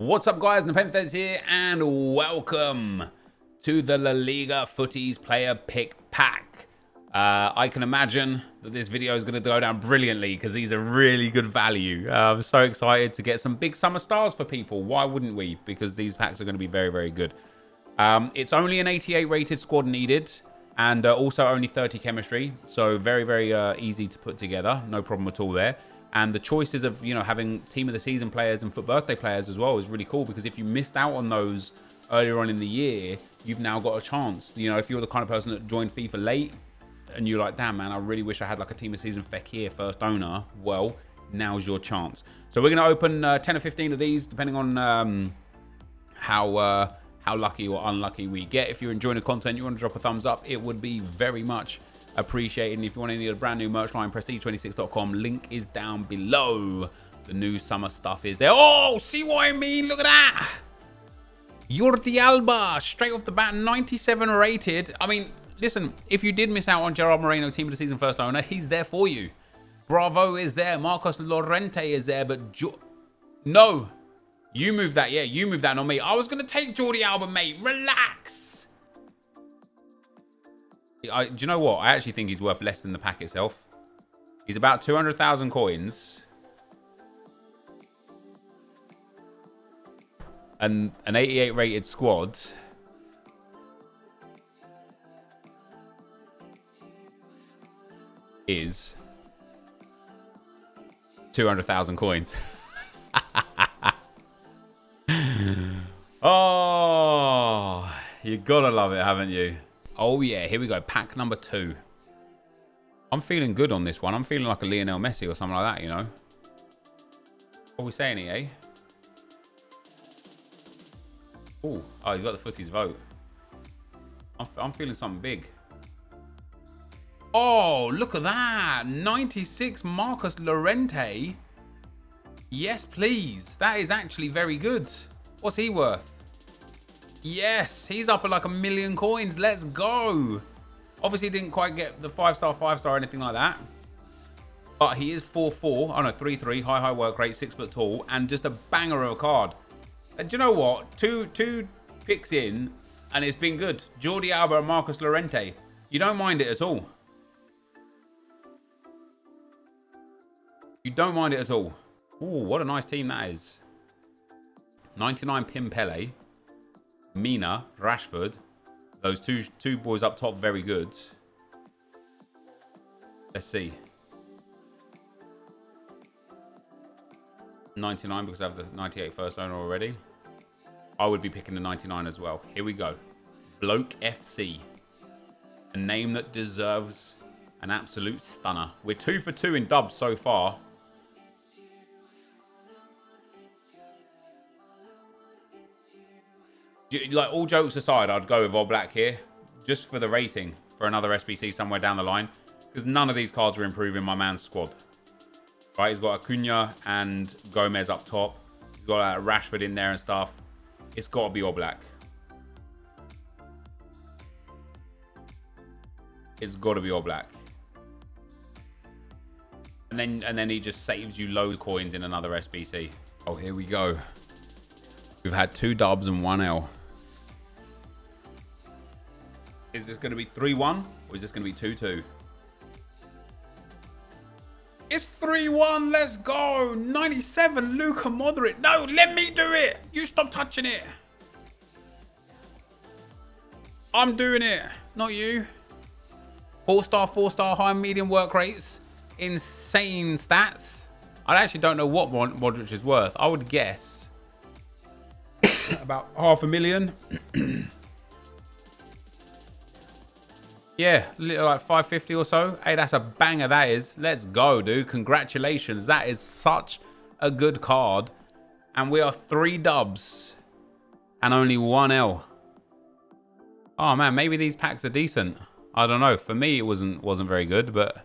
What's up, guys? NepentheZ here, and welcome to the La Liga Futties Player Pick Pack. I can imagine that this video is going to go down brilliantly because these are really good value. I'm so excited to get some big summer stars for people. Why wouldn't we? Because these packs are going to be very, very good. It's only an 88 rated squad needed, and also only 30 chemistry. So very, very easy to put together. No problem at all there. And the choices of, you know, having team of the season players and foot birthday players as well is really cool, because if you missed out on those earlier on in the year, you've now got a chance. You know, if you're the kind of person that joined FIFA late and you're like, damn man, I really wish I had like a team of season Fekir first owner, well, now's your chance. So we're going to open 10 or 15 of these, depending on how lucky or unlucky we get. If you're enjoying the content, you want to drop a thumbs up, it would be very much appreciated. And if you want any of the brand new merch line, prestige26.com, link is down below. The new summer stuff is there. Oh, see what I mean? Look at that. Jordi Alba, straight off the bat, 97 rated. I mean, listen, if you did miss out on Gerard Moreno, team of the season first owner, he's there for you. Bravo is there. Marcos Llorente is there, but no, you moved that. Yeah, you moved that on me. I was going to take Jordi Alba, mate. Relax. Do you know what? I actually think he's worth less than the pack itself. He's about 200,000 coins. And an 88 rated squad. Is 200,000 coins. Oh, you gotta love it, haven't you? Oh yeah, here we go. Pack number 2. I'm feeling good on this one. I'm feeling like a Lionel Messi or something like that, you know. What are we saying here, eh? Ooh. Oh, you got the footies vote. I'm feeling something big. Oh, look at that. 96 Marcos Llorente. Yes, please. That is actually very good. What's he worth? Yes, he's up at like 1 million coins. Let's go. Obviously didn't quite get the five-star or anything like that, but he is 4-4. Oh no, 3-3, high work rate, 6 foot tall, and just a banger of a card. And do you know what, two picks in and it's been good. Jordi Alba and Marcos Llorente, you don't mind it at all. You don't mind it at all. Oh, what a nice team that is. 99 Pimpele, Mina Rashford, those two boys up top, very good. Let's see. 99, because I have the 98 first owner already. I would be picking the 99 as well. Here we go. Bloke FC, a name that deserves an absolute stunner. We're 2 for 2 in dubs so far. Like, all jokes aside, I'd go with Oblak here, just for the rating, for another SBC somewhere down the line, because none of these cards are improving my man's squad. Right, he's got Acuna and Gomez up top. He's got Rashford in there and stuff. It's got to be Oblak. It's got to be Oblak. And then he just saves you low coins in another SBC. Oh, here we go. We've had 2 dubs and 1L. Is this going to be 3-1 or is this going to be 2-2? It's 3-1. Let's go. 97 Luka Modric. No, let me do it. You stop touching it. I'm doing it, not you. 4-star, 4-star, high and medium work rates. Insane stats. I actually don't know what Modric is worth. I would guess about 500,000. Yeah, like 550 or so. Hey, that's a banger, that is. Let's go, dude. Congratulations. That is such a good card. And we are 3 dubs and only 1L. Oh man, maybe these packs are decent. I don't know. For me, it wasn't very good, but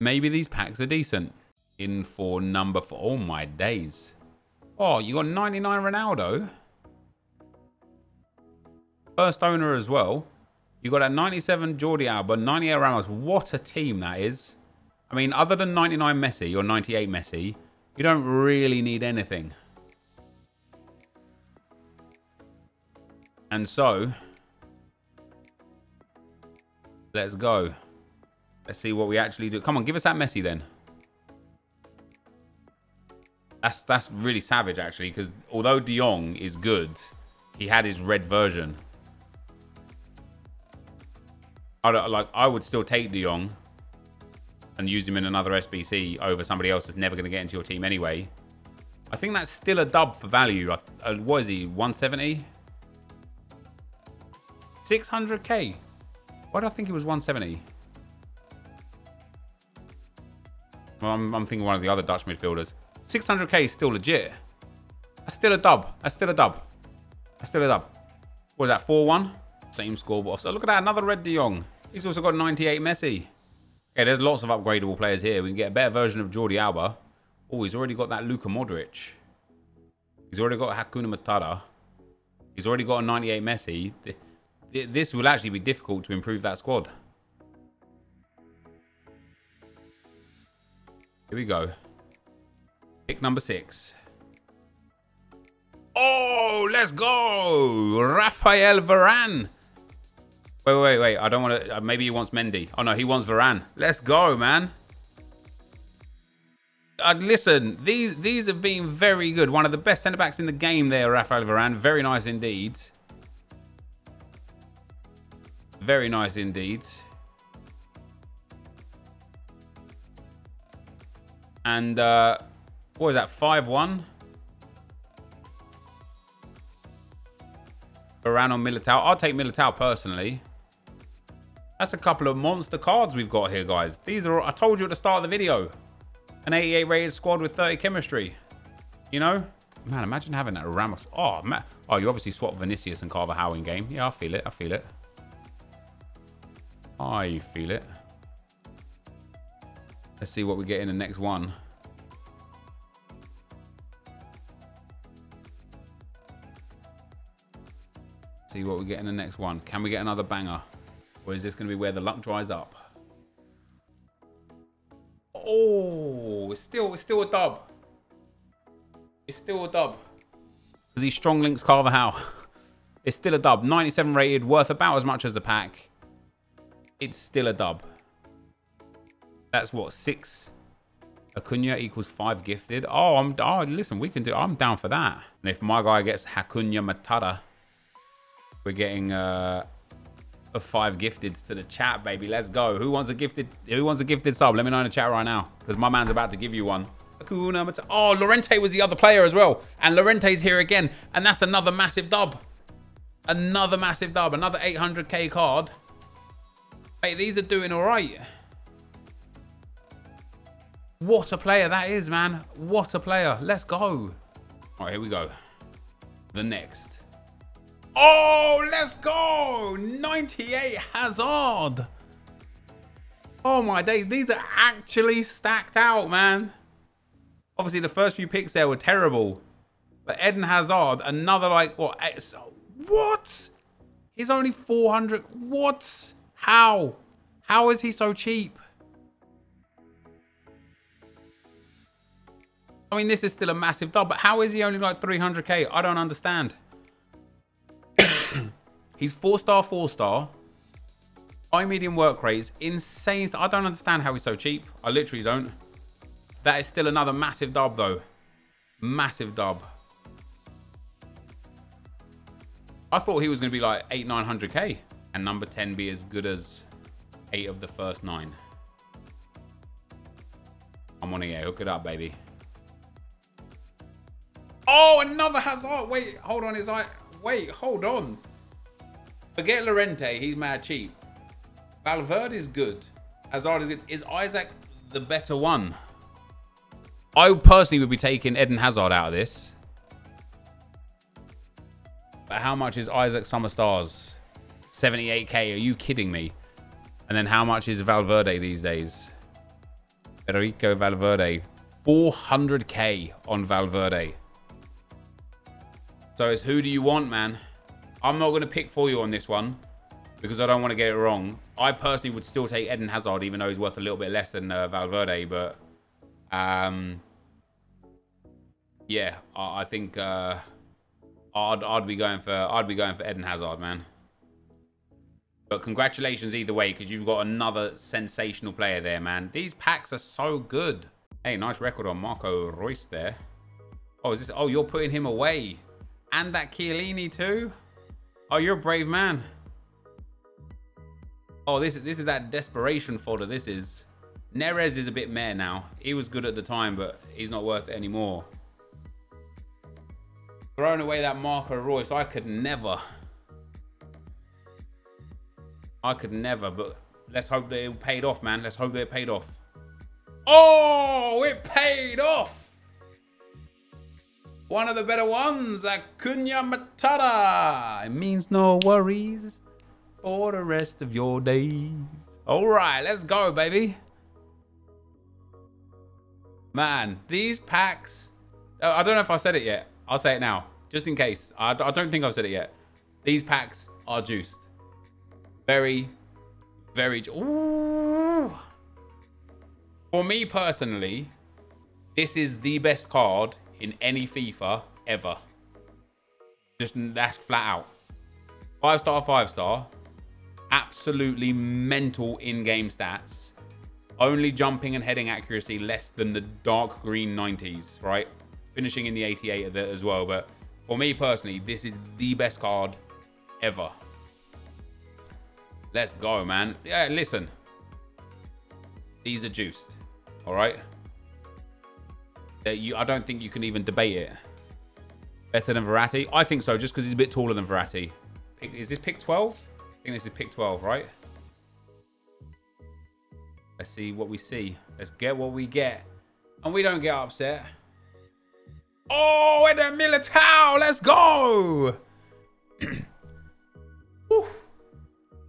maybe these packs are decent. In for number 4. Oh my days. Oh, you got 99 Ronaldo. First owner as well. You got a 97 Jordi Alba, 98 Ramos. What a team that is. I mean, other than 99 Messi or 98 Messi, you don't really need anything. And so, let's go. Let's see what we actually do. Come on, give us that Messi then. That's really savage, actually, because although De Jong is good, he had his red version. I would still take De Jong and use him in another SBC over somebody else that's never going to get into your team anyway. I think that's still a dub for value. What is he, 170? 600k? Why do I think it was 170? Well, I'm thinking one of the other Dutch midfielders. 600k is still legit. That's still a dub. That's still a dub. That's still a dub. What was that, 4-1? Same scoreboard. So look at that, another red De Jong. He's also got 98 Messi. Okay, there's lots of upgradable players here. We can get a better version of Jordi Alba. Oh, he's already got that Luka Modric. He's already got Hakuna Matata. He's already got a 98 Messi. This will actually be difficult to improve that squad. Here we go. Pick number 6. Oh, let's go! Raphael Varane. Wait. I don't want to... Maybe he wants Mendy. Oh, no, he wants Varane. Let's go, man. Listen, these have been very good. One of the best centre-backs in the game there, Raphael Varane. Very nice indeed. Very nice indeed. And, what was that, 5-1? Varane on Militao. I'll take Militao personally. That's a couple of monster cards we've got here, guys. These are, I told you at the start of the video, an 88 rated squad with 30 chemistry. You know? Man, imagine having that Ramos. Oh, man. Oh, you obviously swapped Vinicius and Carvajal in game. Yeah, I feel it. I feel it. I feel it. Let's see what we get in the next one. See what we get in the next one. Can we get another banger? Or is this going to be where the luck dries up? Oh, it's still a dub. It's still a dub. Because he strong links Carvajal. It's still a dub. 97 rated, worth about as much as the pack. It's still a dub. That's what, 6... Acuna equals 5 gifted. Oh, listen, we can do... I'm down for that. And if my guy gets Hakuna Matata... We're getting a 5 gifteds to the chat, baby. Let's go. Who wants a gifted sub? Let me know in the chat right now, because my man's about to give you one. Oh, Llorente was the other player as well. And Llorente's here again. And that's another massive dub. Another massive dub. Another 800k card. Hey, these are doing all right. What a player that is, man. What a player. Let's go. All right, here we go. The next... Oh, let's go! 98 Hazard. Oh my days, these are actually stacked out, man. Obviously, the first few picks there were terrible, but Eden Hazard, another like what? He's only 400. What? How? How is he so cheap? I mean, this is still a massive dub, but how is he only like 300k? I don't understand. He's 4-star, 4-star. High medium work rates, insane. I don't understand how he's so cheap. I literally don't. That is still another massive dub, though. Massive dub. I thought he was going to be like 800-900k. And number 10 be as good as 8 of the first 9. I'm on here. Hook it up, baby. Oh, another Hazard. Wait, hold on. It's like, wait, hold on. Forget Llorente, he's mad cheap. Valverde is good. Hazard is good. Is Isaac the better one? I personally would be taking Eden Hazard out of this. But how much is Isaac Summerstars? 78k, are you kidding me? And then how much is Valverde these days? Federico Valverde. 400k on Valverde. So it's who do you want, man? I'm not going to pick for you on this one because I don't want to get it wrong. I personally would still take Eden Hazard, even though he's worth a little bit less than Valverde. But, yeah, I think I'd be going for Eden Hazard, man. But congratulations either way, because you've got another sensational player there, man. These packs are so good. Hey, nice record on Marco Reus there. Oh, is this? Oh, you're putting him away. And that Chiellini too? Oh, you're a brave man. Oh, this is that desperation fodder. This is... Neres is a bit meh now. He was good at the time, but he's not worth it anymore. Throwing away that Marco Reus, I could never. I could never, but let's hope that it paid off, man. Let's hope that it paid off. Oh, it paid off. One of the better ones, Hakuna Matata. It means no worries for the rest of your days. All right, let's go, baby. Man, these packs, I don't know if I said it yet. I'll say it now, just in case. I don't think I've said it yet. These packs are juiced. Very, very, ooh. For me personally, this is the best card in any FIFA ever. Just, that's flat out. 5-star, 5-star. Absolutely mental in-game stats. Only jumping and heading accuracy less than the dark green 90s, right? Finishing in the 88 of it as well. But for me personally, this is the best card ever. Let's go, man. Yeah, listen. These are juiced, all right? I don't think you can even debate it. Better than Verratti? I think so, just because he's a bit taller than Verratti. Is this pick 12? I think this is pick 12, right? Let's see what we see. Let's get what we get. And we don't get upset. Oh, and that Militao, let's go.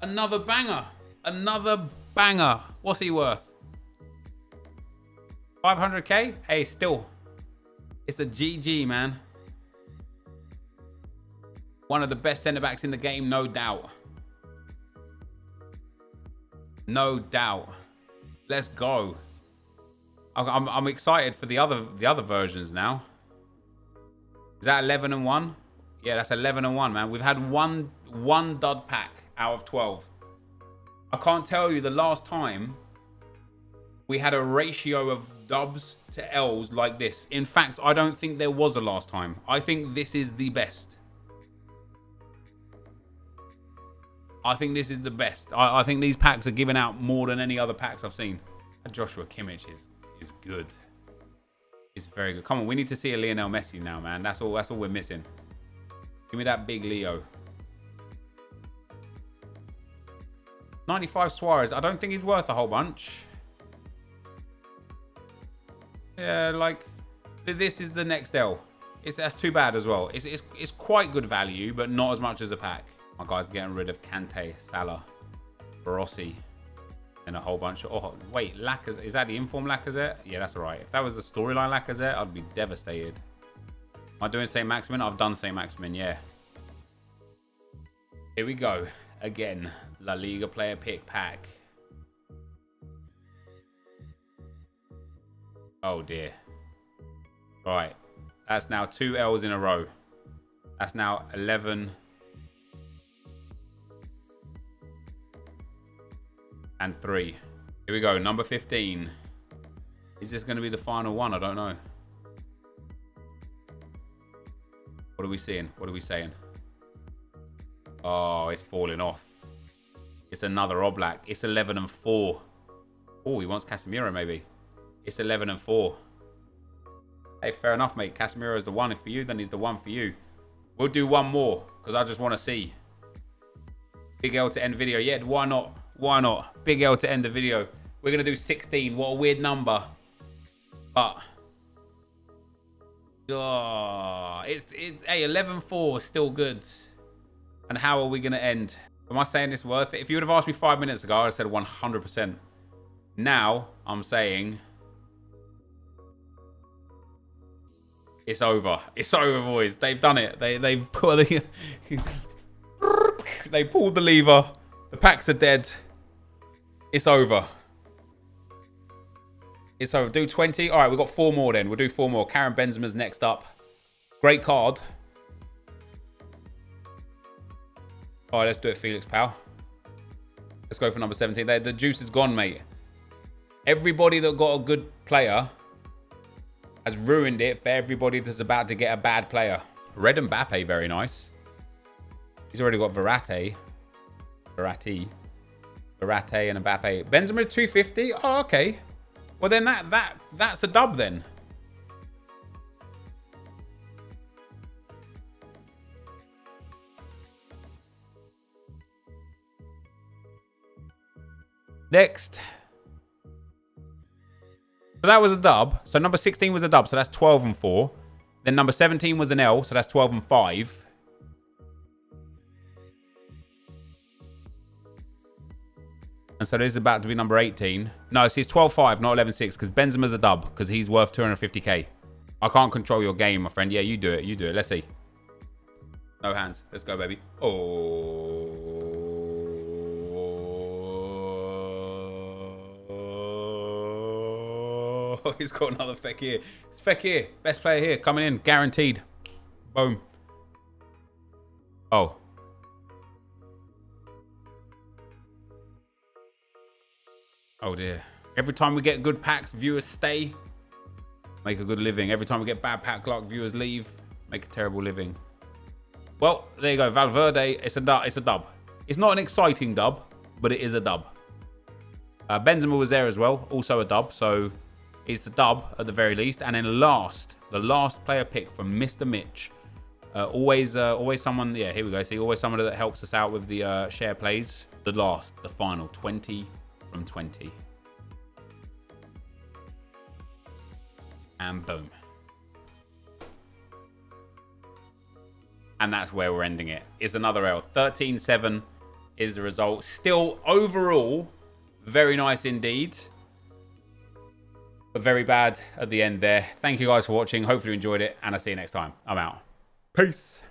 Another banger. Another banger. What's he worth? 500k? Hey, still. It's a GG, man. One of the best centre-backs in the game, no doubt. No doubt. Let's go. I'm excited for the other versions now. Is that 11 and 1? Yeah, that's 11 and 1, man. We've had one dud pack out of 12. I can't tell you the last time we had a ratio of dubs to L's like this. In fact, I don't think there was a last time. I think this is the best. I think this is the best. I think these packs are giving out more than any other packs I've seen. Joshua Kimmich is good. It's very good. Come on, we need to see a Lionel Messi now, man. That's all we're missing. Give me that big Leo. 95 Suarez. I don't think he's worth a whole bunch. Yeah, like, this is the next L. That's too bad as well. It's quite good value, but not as much as a pack. My guys are getting rid of Kante, Salah, Rossi, and a whole bunch of... Oh, wait, Lacazette. Is that the inform Lacazette? Yeah, that's all right. If that was the storyline Lacazette, I'd be devastated. Am I doing Saint-Maximin? I've done Saint-Maximin, yeah. Here we go. Again, La Liga player pick pack. Oh, dear. All right. That's now 2 L's in a row. That's now 11... and 3. Here we go, number 15. Is this going to be the final one? I don't know. What are we seeing? What are we saying? Oh, it's falling off. It's another Oblak. It's 11 and 4. Oh, he wants Casemiro, maybe. It's 11 and 4. Hey, fair enough, mate. Casemiro is the one for you, then he's the one for you. We'll do one more, because I just want to see. Big L to end video. Yeah, why not? Why not? Big L to end the video. We're going to do 16. What a weird number. But... oh, hey, 11-4 is still good. And how are we going to end? Am I saying it's worth it? If you would have asked me 5 minutes ago, I would have said 100%. Now, I'm saying... it's over. It's over, boys. They've done it. They've put the... they pulled the lever. The packs are dead. It's over. It's over. Do 20. All right, we've got 4 more then. We'll do 4 more. Karen Benzema's next up. Great card. All right, let's do it, Felix, pal. Let's go for number 17. The juice is gone, mate. Everybody that got a good player has ruined it for everybody that's about to get a bad player. Red Mbappe, very nice. He's already got Verratti and Mbappe. Benzema 250. Oh, okay. Well, then that's a dub then. Next. So that was a dub. So number 16 was a dub. So that's 12 and 4. Then number 17 was an L. So that's 12 and 5. And so this is about to be number 18. No, see, it's 12-5, not 11-6, because Benzema's a dub, because he's worth 250k. I can't control your game, my friend. Yeah, you do it. You do it. Let's see. No hands. Let's go, baby. Oh, he's got another Fekir. It's Fekir. Best player here. Coming in. Guaranteed. Boom. Oh. Oh dear. Every time we get good packs, viewers stay. Make a good living. Every time we get bad pack luck, viewers leave. Make a terrible living. Well, there you go. Valverde, it's a dub. It's a dub. It's not an exciting dub, but it is a dub. Benzema was there as well. Also a dub. So it's a dub at the very least. And then last, the last player pick from Mr. Mitch. Always someone. Yeah, here we go. See, always someone that helps us out with the share plays. The last, the final 20. From 20 and boom, and that's where we're ending it. It's another L. 13-7 is the result. Still overall very nice indeed, but very bad at the end there. Thank you guys for watching. Hopefully you enjoyed it, and I'll see you next time. I'm out. Peace.